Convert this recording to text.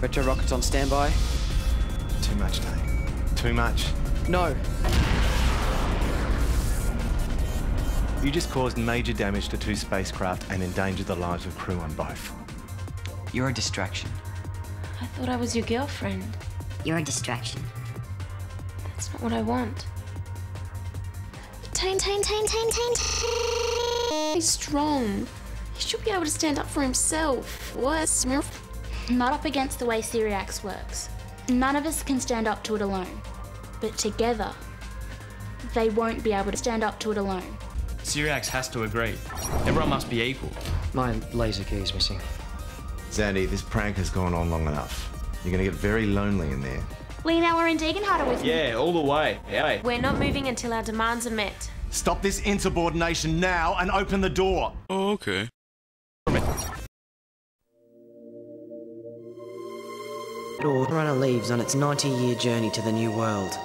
Retro rockets on standby. Too much, Tane. Too much. No. You just caused major damage to two spacecraft and endangered the lives of crew on both. You're a distraction. I thought I was your girlfriend. You're a distraction. That's not what I want. Tane. He's strong. He should be able to stand up for himself. Worse. Not up against the way Syriax works. None of us can stand up to it alone. But together, they won't be able to stand up to it alone. Syriax has to agree. Everyone must be equal. My laser key is missing. Zandy, this prank has gone on long enough. You're going to get very lonely in there. Lena, we're in Degenharder with you. Yeah, all the way. Yeah. We're not moving until our demands are met. Stop this insubordination now and open the door. Oh, okay. Forerunner leaves on its 90-year journey to the new world.